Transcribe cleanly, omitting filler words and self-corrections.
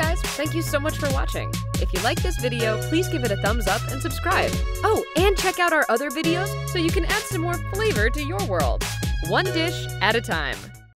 guys, thank you so much for watching. If you like this video, please give it a thumbs up and subscribe. Oh, and check out our other videos so you can add some more flavor to your world. One dish at a time.